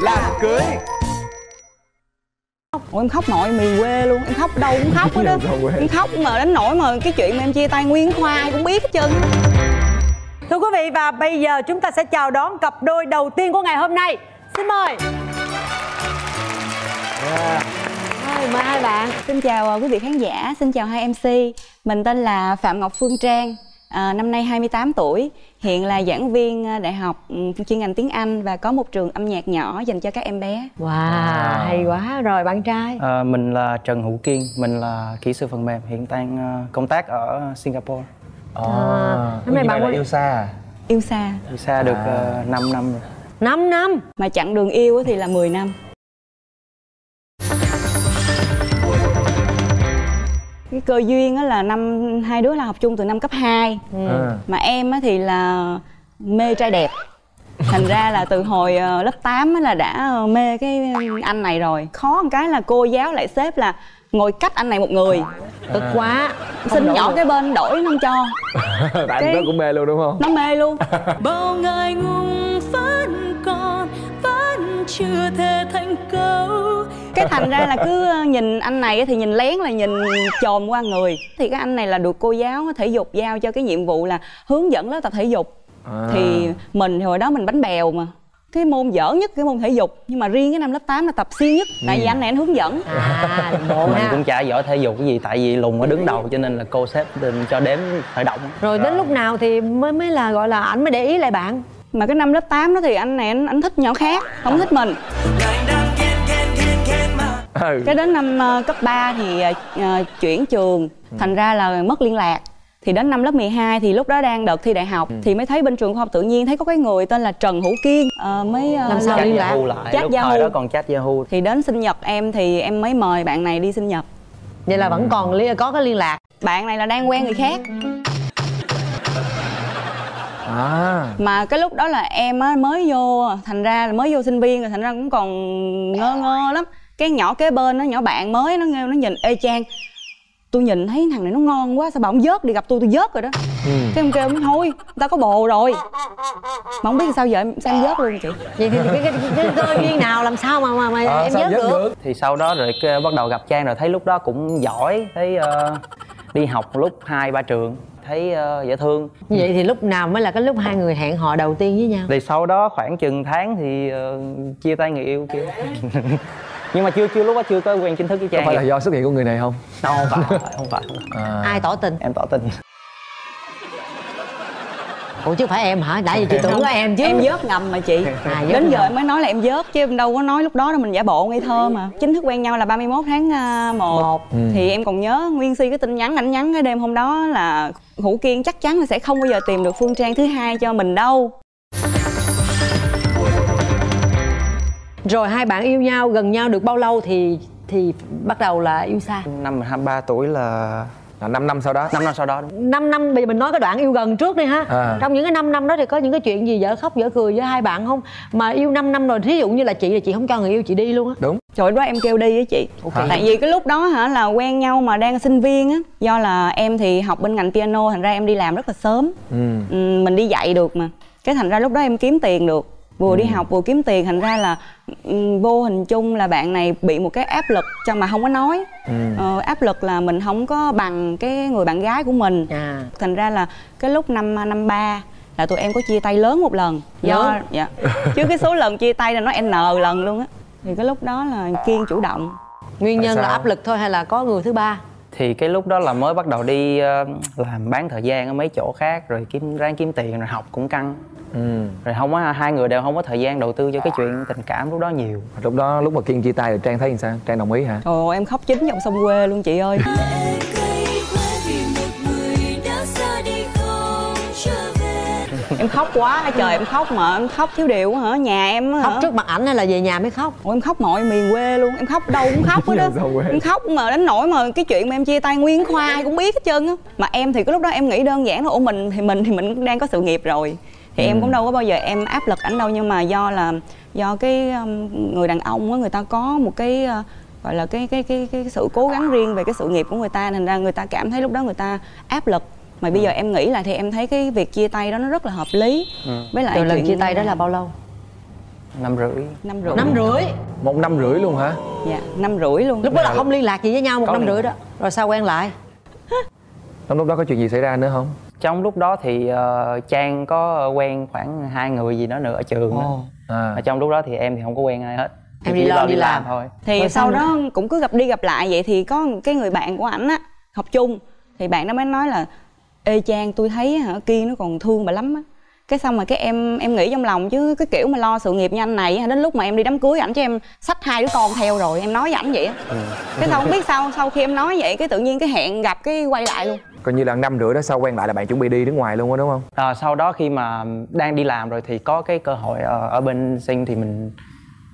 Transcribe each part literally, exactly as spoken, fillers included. làm cưới. Ôi, em khóc nội mì quê luôn, em khóc đâu cũng khóc hết á. Em khóc mà đến nỗi mà cái chuyện mà em chia tay Nguyên Khoa ai cũng biết hết trơn. Thưa quý vị, và bây giờ chúng ta sẽ chào đón cặp đôi đầu tiên của ngày hôm nay. Xin mời. Yeah. Mời hai bạn. Xin chào quý vị khán giả, xin chào hai em xê. Mình tên là Phạm Ngọc Phương Trang, à, năm nay hai mươi tám tuổi, hiện là giảng viên đại học chuyên ngành tiếng Anh và có một trường âm nhạc nhỏ dành cho các em bé. Wow, wow. Hay quá. Rồi bạn trai? À, mình là Trần Hữu Kiên, mình là kỹ sư phần mềm, hiện đang công tác ở Singapore. À, à, hôm nay bạn muốn... yêu xa à? Yêu xa. Yêu xa được à. năm năm rồi. năm năm? Mà chặng đường yêu thì là mười năm. Cái cơ duyên á là năm hai đứa là học chung từ năm cấp hai. Ừ. À. Mà em á thì là mê trai đẹp. Thành ra là từ hồi lớp tám á là đã mê cái anh này rồi. Khó một cái là cô giáo lại xếp là ngồi cách anh này một người. Cực à. Quá. Xin nhỏ được. Cái bên đổi nó không cho. Tại cái... nó cũng mê luôn đúng không? Nó mê luôn. Bao ngày ngung vẫn còn, vẫn chưa thể thành câu. Cái thành ra là cứ nhìn anh này thì nhìn lén là nhìn chồm qua người. Thì cái anh này là được cô giáo thể dục giao cho cái nhiệm vụ là hướng dẫn lớp tập thể dục à. Thì mình hồi đó mình bánh bèo mà. Cái môn dở nhất cái môn thể dục. Nhưng mà riêng cái năm lớp tám là tập siêng nhất. Tại vì anh này anh hướng dẫn à, mình cũng chả giỏi thể dục cái gì. Tại vì lùn ở đứng đầu cho nên là cô xếp cho đếm khởi động. Rồi đến lúc nào thì mới mới là gọi là ảnh mới để ý lại bạn. Mà cái năm lớp tám đó thì anh này anh, anh thích nhỏ khác, không thích mình. Ừ. Cái đến năm uh, cấp ba thì uh, chuyển trường. Ừ. Thành ra là mất liên lạc. Thì đến năm lớp mười hai thì lúc đó đang đợt thi đại học. Ừ. Thì mới thấy bên trường khoa học tự nhiên thấy có cái người tên là Trần Hữu Kiên. uh, Mới uh, làm sao liên lạc chat Yahoo. Đó còn chat Yahoo. Thì đến sinh nhật em thì em mới mời bạn này đi sinh nhật. Vậy là vẫn còn li có cái liên lạc. Bạn này là đang quen người khác. À. Mà cái lúc đó là em á, mới vô. Thành ra là mới vô sinh viên rồi. Thành ra cũng còn ngơ ngơ lắm. Cái nhỏ kế bên nó nhỏ bạn mới nó nghe nó nhìn Ê Trang, tôi nhìn thấy thằng này nó ngon quá, sao bà không vớt đi, gặp tôi tôi vớt rồi đó. Ừ. Cái em kêu thôi, người ta có bồ rồi mà không biết sao giờ em sao em vớt luôn chị. Vậy thì cái, cái, cái, cái cơ duyên nào làm sao mà mà, mà à, em vớt được? được thì sau đó rồi cái, bắt đầu gặp Trang rồi thấy lúc đó cũng giỏi, thấy uh, đi học lúc hai ba trường thấy uh, dễ thương. Như vậy thì lúc nào mới là cái lúc hai người hẹn hò đầu tiên với nhau? Thì sau đó khoảng chừng tháng thì uh, chia tay người yêu kia. Nhưng mà chưa chưa lúc đó chưa có quen chính thức với Trang. Có phải là do xuất hiện của người này không? Đâu, không phải, không phải. À... Ai tỏ tình? Em tỏ tình. Ủa chứ phải em hả? Đã gì chị tưởng có em chứ. Em vớt ngầm mà chị. À, đến giờ em mới nói là em vớt chứ em đâu có nói lúc đó đâu, mình giả bộ ngây thơ mà. Chính thức quen nhau là ba mươi mốt tháng một. Ừ. Thì em còn nhớ Nguyên Si cái tin nhắn ảnh nhắn cái đêm hôm đó là Hữu Kiên chắc chắn là sẽ không bao giờ tìm được Phương Trang thứ hai cho mình đâu. Rồi hai bạn yêu nhau, gần nhau được bao lâu thì thì bắt đầu là yêu xa? Năm hai mươi ba tuổi là... là năm năm sau đó. năm năm sau đó đúng. năm năm, bây giờ mình nói cái đoạn yêu gần trước đi ha. À. Trong những cái năm năm đó thì có những cái chuyện gì dở khóc dở cười với hai bạn không? Mà yêu năm năm rồi, thí dụ như là chị là chị không cho người yêu chị đi luôn á. Đúng. Trời đó em kêu đi với chị. Okay. Tại vì cái lúc đó hả là quen nhau mà đang sinh viên á. Do là em thì học bên ngành piano, thành ra em đi làm rất là sớm. Ừ. Ừ, mình đi dạy được mà. Cái thành ra lúc đó em kiếm tiền được. Vừa đi học vừa kiếm tiền, thành ra là vô hình chung là bạn này bị một cái áp lực cho mà không có nói. Ừ. Ờ, áp lực là mình không có bằng cái người bạn gái của mình. À. Thành ra là cái lúc năm năm ba là tụi em có chia tay lớn một lần. Do dạ. Chứ cái số lần chia tay là nó n lần luôn á. Thì cái lúc đó là Kiên chủ động. Nguyên nhân là áp lực thôi hay là có người thứ ba? Thì cái lúc đó là mới bắt đầu đi làm bán thời gian ở mấy chỗ khác rồi kiếm ráng kiếm tiền rồi học cũng căng. Ừ. Rồi không có, hai người đều không có thời gian đầu tư cho cái chuyện tình cảm lúc đó nhiều. Lúc đó lúc mà Kiên chia tay rồi Trang thấy sao? Trang đồng ý hả? Ồ em khóc chính dòng sông quê luôn chị ơi. Em khóc quá trời, em khóc mà em khóc thiếu điệu hả? Nhà em hả? Khóc trước mặt ảnh hay là về nhà mới khóc? Ủa em khóc mọi miền quê luôn, em khóc đâu cũng khóc hết á. Em khóc mà đến nỗi mà cái chuyện mà em chia tay Nguyên Khoa ai cũng biết hết trơn á. Mà em thì cái lúc đó em nghĩ đơn giản là ủa mình thì mình thì mình đang có sự nghiệp rồi. Thì ừ. Em cũng đâu có bao giờ em áp lực ảnh đâu, nhưng mà do là do cái người đàn ông á, người ta có một cái gọi là cái cái cái cái sự cố gắng riêng về cái sự nghiệp của người ta, thành ra người ta cảm thấy lúc đó người ta áp lực. Mà bây giờ em nghĩ lại thì em thấy cái việc chia tay đó nó rất là hợp lý. Ừ. Với lại chuyện lần chia tay đó là bao lâu? Năm rưỡi Năm rưỡi Năm rưỡi Một năm rưỡi luôn hả? Dạ, năm rưỡi luôn. Lúc đó là không liên lạc gì với nhau một năm rưỡi đó. Rồi sao quen lại? Trong lúc đó có chuyện gì xảy ra nữa không? Trong lúc đó thì uh, Trang có quen khoảng hai người gì đó nữa ở trường oh. đó. À. Ở trong lúc đó thì em thì không có quen ai hết. Em đi, đi lo đi, đi làm. làm thôi. Thì Rồi sau đó nữa? cũng cứ gặp đi gặp lại vậy thì có cái người bạn của ảnh á, học chung. Thì bạn đó mới nói là ê Trang, tôi thấy hả Kiên nó còn thương bà lắm á. Cái xong mà cái em em nghĩ trong lòng chứ cái kiểu mà lo sự nghiệp như anh này, đến lúc mà em đi đám cưới ảnh cho em xách hai đứa con theo rồi, em nói với ảnh vậy á. Ừ. Cái xong không biết sao sau khi em nói vậy cái tự nhiên cái hẹn gặp cái quay lại luôn. Coi như là năm rưỡi đó sau quen lại là bạn chuẩn bị đi nước ngoài luôn á đúng không? À, sau đó khi mà đang đi làm rồi thì có cái cơ hội ở, ở bên Sing thì mình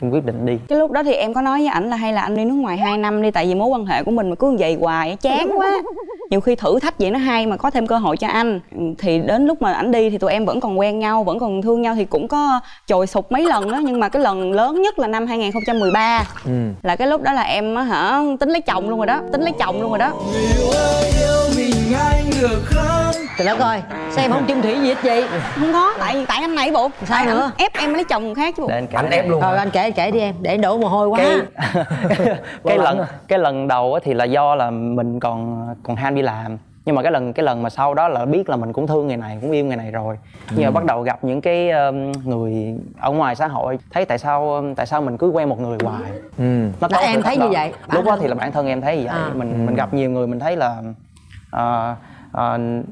mình quyết định đi. Cái lúc đó thì em có nói với ảnh là hay là anh đi nước ngoài hai năm đi, tại vì mối quan hệ của mình mà cứ vậy hoài chán quá. Nhiều khi thử thách vậy nó hay mà có thêm cơ hội cho anh. Thì đến lúc mà ảnh đi thì tụi em vẫn còn quen nhau, vẫn còn thương nhau, thì cũng có chồi sụp mấy lần đó. Nhưng mà cái lần lớn nhất là năm hai không một ba. Ừ. Là cái lúc đó là em hả tính lấy chồng luôn rồi đó, tính lấy chồng luôn rồi đó. Trời đất ơi, sao em không chung thủy gì hết vậy? Không có, tại vì tại anh này bộ. Sao tại nữa? Ép em lấy chồng khác chứ bộ. Anh, anh ép luôn. Thôi anh kể kể đi em, để anh đổ mồ hôi quá. Cái, cái lần à? cái lần đầu thì là do là mình còn còn ham đi làm, nhưng mà cái lần cái lần mà sau đó là biết là mình cũng thương người này, cũng yêu người này rồi. Ừ. Nhưng mà bắt đầu gặp những cái người ở ngoài xã hội, thấy tại sao tại sao mình cứ quen một người hoài. Ừ. Nó có em thấy như vậy. Bản Lúc đó thì là bản thân em thấy như vậy. À. Mình ừ. mình gặp nhiều người mình thấy là uh, uh,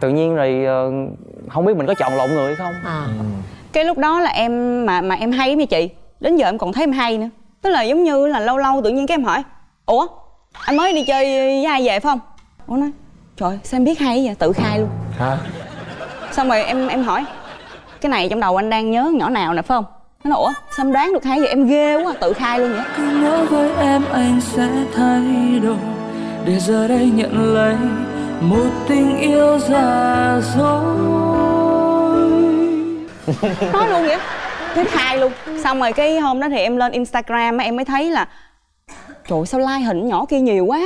tự nhiên rồi uh, không biết mình có chọn lộn người không. À. Ừ. Cái lúc đó là em mà mà em hay với chị, đến giờ em còn thấy em hay nữa. Tức là giống như là lâu lâu tự nhiên cái em hỏi ủa anh mới đi chơi với ai về phải không? Ủa nói trời sao em biết hay vậy, tự khai luôn. Hả? Xong rồi em em hỏi cái này trong đầu anh đang nhớ nhỏ nào nè phải không? Nó nói ủa sao em đoán được hay vậy, em ghê quá, tự khai luôn vậy. Nhớ với em anh sẽ thay đổi, để giờ đây nhận lấy một tình yêu già dối. Nói luôn vậy, thứ hai luôn. Xong rồi cái hôm đó thì em lên Instagram em mới thấy là trời sao like hình nhỏ kia nhiều quá,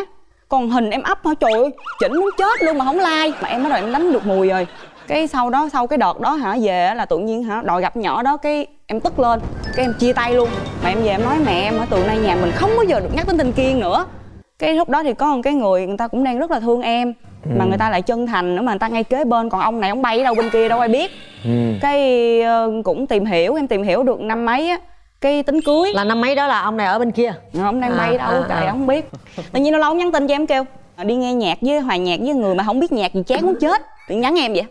còn hình em up hả trời ơi chỉnh muốn chết luôn mà không like. Mà em nói rồi em đánh được mùi rồi. Cái sau đó sau cái đợt đó hả về là tự nhiên hả đòi gặp nhỏ đó, cái em tức lên cái em chia tay luôn. Mà em về em nói mẹ em ở từ nay nhà mình không bao giờ được nhắc đến tình Kiên nữa. Cái lúc đó thì có một cái người người ta cũng đang rất là thương em. Ừ. Mà người ta lại chân thành nữa, mà người ta ngay kế bên, còn ông này ông bay ở đâu bên kia đâu ai biết. Ừ. Cái uh, cũng tìm hiểu, em tìm hiểu được năm mấy á, cái tính cưới là năm mấy đó là ông này ở bên kia, ông đang à, bay đâu à, trời à. Không biết. Tự nhiên lâu lâu nhắn tin cho em kêu đi nghe nhạc với hòa nhạc với người mà không biết nhạc gì chán muốn chết, tự nhắn em vậy.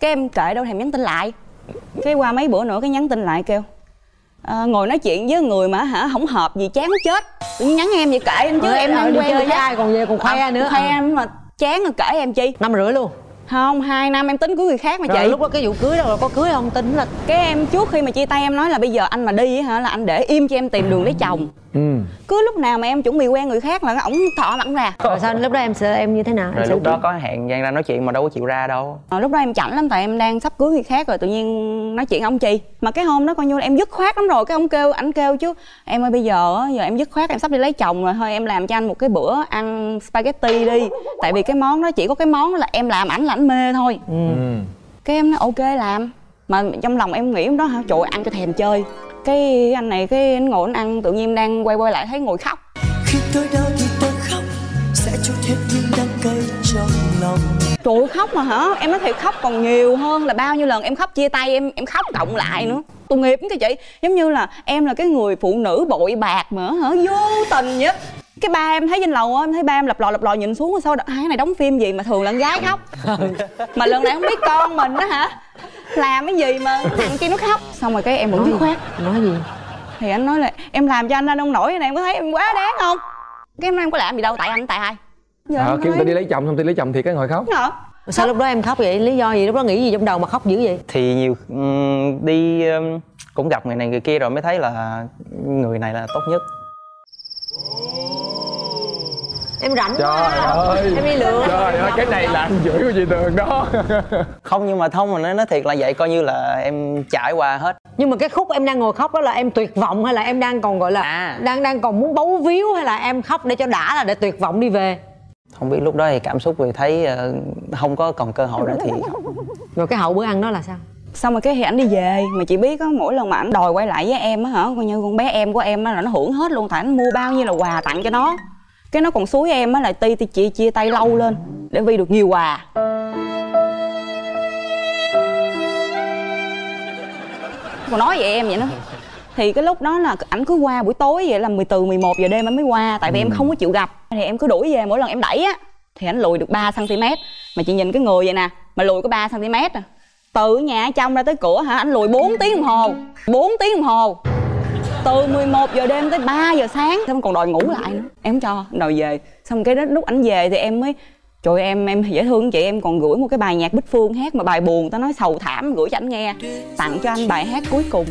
Cái em kệ đâu thèm nhắn tin lại. Cái qua mấy bữa nữa cái nhắn tin lại kêu à, ngồi nói chuyện với người mà hả không hợp gì chán muốn chết, tự nhiên nhắn em vậy, kệ anh chứ. Ừ, em đang quen với ai còn về còn khoe à, nữa khoe à. Mà chán rồi kể em chi. Năm rưỡi luôn? Không, hai năm em tính cưới người khác mà rồi, chị. Lúc đó cái vụ cưới đâu là có cưới không tính là. Cái em trước khi mà chia tay em nói là bây giờ anh mà đi hả là anh để im cho em tìm đường lấy chồng. Ừ. Cứ lúc nào mà em chuẩn bị quen người khác là ổng thọ lẳng ra. Rồi sao lúc đó em sợ em như thế nào? Rồi em lúc đó có hẹn Giang ra nói chuyện mà đâu có chịu ra đâu. Rồi, lúc đó em chảnh lắm tại em đang sắp cưới người khác rồi tự nhiên nói chuyện ông chi. Mà cái hôm đó coi như là em dứt khoát lắm rồi, cái ông kêu ảnh kêu chứ em ơi bây giờ giờ em dứt khoát em sắp đi lấy chồng rồi, thôi em làm cho anh một cái bữa ăn spaghetti đi. Tại vì cái món đó chỉ có cái món đó là em làm ảnh là ảnh mê thôi. Ừ. Cái em nói ok làm. Mà trong lòng em nghĩ đó hả trời ăn cho thèm chơi. Cái anh này cái anh ngồi anh ăn tự nhiên đang quay quay lại thấy ngồi khóc. Khi tôi đau thì tôi khóc, sẽ trút hết những đắng cay trong lòng. Trời khóc mà hả em nói thiệt khóc còn nhiều hơn là bao nhiêu lần em khóc chia tay em em khóc cộng lại nữa. Tội nghiệp cái chị, giống như là em là cái người phụ nữ bội bạc mà hả vô tình vậy. Cái ba em thấy trên lầu em thấy ba em lập lò lập lò nhìn xuống sau đó hai cái này đóng phim gì mà thường là con gái khóc. Mà lần này không biết con mình đó hả làm cái gì mà thằng kia nó khóc. Xong rồi cái em vẫn dứt khoát. Nói gì? Thì anh nói là em làm cho anh anh ông nổi này em có thấy em quá đáng không? Cái em nói em có làm gì đâu tại anh tại ai. Giờ à, kêu người ta đi lấy chồng xong tôi lấy chồng thì cái ngồi khóc. Hả? Sao lúc đó em khóc vậy? Lý do gì? Lúc đó nghĩ gì trong đầu mà khóc dữ vậy? Thì nhiều um, đi um, cũng gặp người này người kia rồi mới thấy là người này là tốt nhất. Em rảnh trời quá ơi. Em đi lượn. Trời ơi, cái này là anh giữ của chị Tường đó. Không nhưng mà thông mà nói, nói thiệt là vậy coi như là em trải qua hết. Nhưng mà cái khúc em đang ngồi khóc đó là em tuyệt vọng hay là em đang còn gọi là à. Đang đang còn muốn bấu víu hay là em khóc để cho đã là để tuyệt vọng đi về? Không biết lúc đó thì cảm xúc thì thấy uh, không có còn cơ hội nữa thì. Rồi cái hậu bữa ăn đó là sao? Xong rồi cái khi ảnh đi về mà chị biết á, mỗi lần mà ảnh đòi quay lại với em á hả, coi như con bé em của em á là nó hưởng hết luôn. Tại ảnh mua bao nhiêu là quà tặng cho nó, cái nó còn xúi em á là ti ti chị chia tay lâu lên để Vi được nhiều quà. Còn nói vậy em vậy đó. Thì cái lúc đó là ảnh cứ qua buổi tối vậy, là mười từ mười một giờ đêm anh mới qua. Tại vì ừ. em không có chịu gặp. Thì em cứ đuổi về, mỗi lần em đẩy á thì ảnh lùi được ba xăng-ti-mét. Mà chị nhìn cái người vậy nè, mà lùi có ba xăng-ti-mét à. Từ nhà trong ra tới cửa hả, ảnh lùi bốn tiếng đồng hồ. Bốn tiếng đồng hồ. Từ mười một giờ đêm tới ba giờ sáng. Xong còn đòi ngủ lại nữa. Em không cho, đòi về. Xong cái đó lúc ảnh về thì em mới, trời em em dễ thương chị, em còn gửi một cái bài nhạc Bích Phương hát mà bài buồn, tao nói sầu thảm, gửi cho anh nghe. Tặng cho anh bài hát cuối cùng.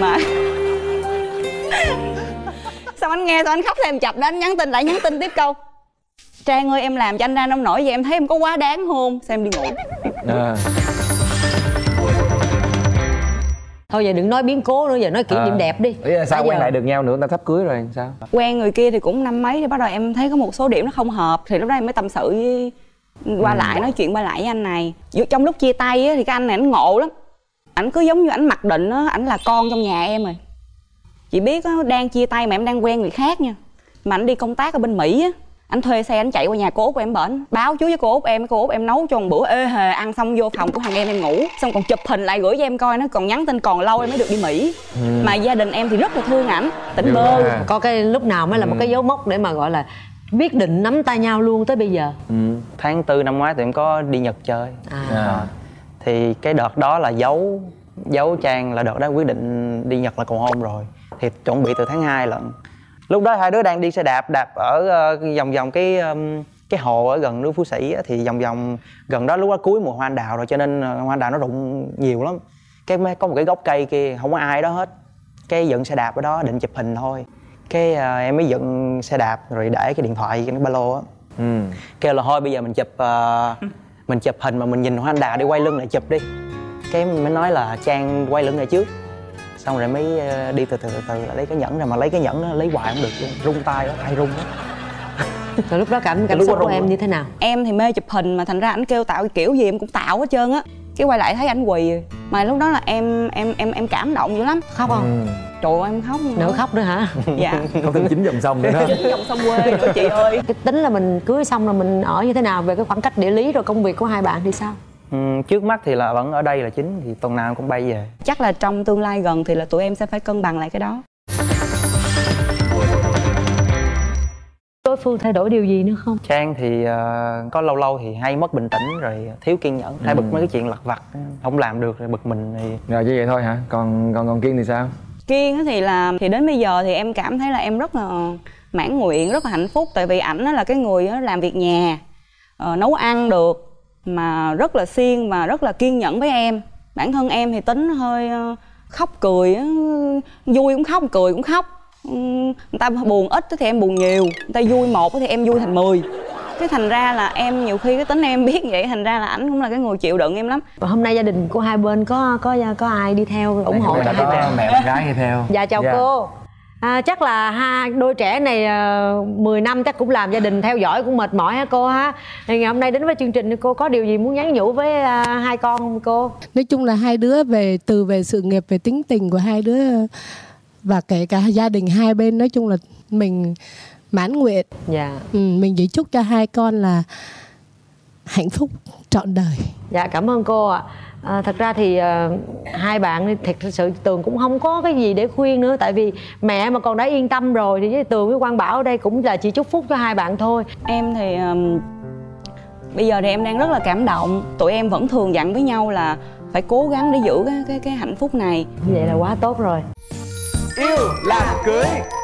Mà xong anh nghe, xong anh khóc thêm chập đó, anh nhắn tin lại, nhắn tin tiếp câu: Trang ơi, em làm cho anh ra nông nổi vậy, em thấy em có quá đáng không? Xem đi ngủ. À. Thôi giờ đừng nói biến cố nữa, giờ nói kỷ niệm à, đẹp đi. Ý là sao à, quen giờ... lại được nhau nữa, người ta sắp cưới rồi sao? Quen người kia thì cũng năm mấy thì bắt đầu em thấy có một số điểm nó không hợp. Thì lúc đó em mới tâm sự với... qua ừ. lại, nói chuyện qua lại với anh này. Trong lúc chia tay á, thì cái anh này anh ngộ lắm. Ảnh cứ giống như ảnh mặc định á, ảnh là con trong nhà em rồi. Chị biết á, đang chia tay mà em đang quen người khác nha. Mà ảnh đi công tác ở bên Mỹ á, ảnh thuê xe ảnh chạy qua nhà cô út của em bển, báo chú với cô út em, cô út em nấu cho một bữa ê hề, ăn xong vô phòng của thằng em em ngủ, xong còn chụp hình lại gửi cho em coi, nó còn nhắn tin còn lâu em mới được đi Mỹ. Ừ. Mà gia đình em thì rất là thương ảnh, tỉnh bơ. À. Có cái lúc nào mới là ừ. một cái dấu mốc để mà gọi là biết định nắm tay nhau luôn tới bây giờ. Ừ. Tháng tư năm ngoái thì em có đi Nhật chơi. À. À. Thì cái đợt đó là giấu giấu Trang, là đợt đó quyết định đi Nhật là cầu hôn rồi. Thì chuẩn bị từ tháng hai lận. Lúc đó hai đứa đang đi xe đạp, đạp ở uh, vòng vòng cái um, cái hồ ở gần núi Phú Sĩ á, thì vòng vòng gần đó lúc đó cuối mùa hoa anh đào rồi, cho nên uh, hoa anh đào nó rụng nhiều lắm. Cái có một cái gốc cây kia không có ai đó hết. Cái dựng xe đạp ở đó định chụp hình thôi. Cái uh, em mới dựng xe đạp rồi để cái điện thoại cái ba lô á. Ừ. Kêu là thôi bây giờ mình chụp uh, mình chụp hình mà mình nhìn hoa anh đào đi, quay lưng lại chụp đi. Cái mới nói là Trang quay lưng lại trước. Xong rồi mới đi từ từ từ từ lấy cái nhẫn ra, mà lấy cái nhẫn đó, lấy hoài không được luôn, rung tay đó, tay rung đó. Rồi lúc đó cảm cảm xúc của em đó. Như thế nào? Em thì mê chụp hình mà thành ra ảnh kêu tạo kiểu gì em cũng tạo hết trơn á. Cái quay lại thấy ảnh quỳ rồi. Mà lúc đó là em em em em cảm động dữ lắm. Khóc không? Ừ. Trời ơi em khóc. Nữa khóc nữa hả? Dạ. Không tính chín dòng sông nữa hả? Chín dòng sông quê nữa chị ơi. Cái tính là mình cưới xong rồi mình ở như thế nào, về cái khoảng cách địa lý rồi công việc của hai bạn thì sao? Ừ, trước mắt thì là vẫn ở đây là chính, thì tuần nào em cũng bay về. Chắc là trong tương lai gần thì là tụi em sẽ phải cân bằng lại cái đó. Đối phương thay đổi điều gì nữa không? Trang thì uh, có lâu lâu thì hay mất bình tĩnh, rồi thiếu kiên nhẫn, hay ừ. bực mấy cái chuyện lặt vặt không làm được rồi bực mình thì... Rồi như vậy thôi hả? Còn còn còn Kiên thì sao? Kiên thì là thì đến bây giờ thì em cảm thấy là em rất là mãn nguyện, rất là hạnh phúc. Tại vì ảnh là cái người làm việc nhà, uh, nấu ăn được, mà rất là siêng và rất là kiên nhẫn với em. Bản thân em thì tính hơi khóc cười, vui cũng khóc, cười cũng khóc. Người ta buồn ít thì em buồn nhiều, người ta vui một thì em vui thành mười. Thế thành ra là em nhiều khi cái tính em biết vậy, thành ra là ảnh cũng là cái người chịu đựng em lắm. Và hôm nay gia đình của hai bên có có có ai đi theo ủng hộ cho hai bạn? Mẹ con gái đi theo. Dạ chào dạ. cô. À, chắc là ha, đôi trẻ này uh, mười năm chắc cũng làm gia đình theo dõi cũng mệt mỏi hả cô ha. Ngày hôm nay đến với chương trình cô có điều gì muốn nhắn nhủ với uh, hai con không cô? Nói chung là hai đứa về từ về sự nghiệp, về tính tình của hai đứa và kể cả gia đình hai bên, nói chung là mình mãn nguyện. Dạ. Ừ, mình chỉ chúc cho hai con là hạnh phúc trọn đời. Dạ cảm ơn cô ạ. À, thật ra thì uh, hai bạn thật sự Tường cũng không có cái gì để khuyên nữa. Tại vì mẹ mà còn đã yên tâm rồi thì với Tường với Quang Bảo ở đây cũng là chỉ chúc phúc cho hai bạn thôi. Em thì um, bây giờ thì em đang rất là cảm động. Tụi em vẫn thường dặn với nhau là phải cố gắng để giữ cái, cái, cái hạnh phúc này. Vậy là quá tốt rồi. Yêu làm cưới.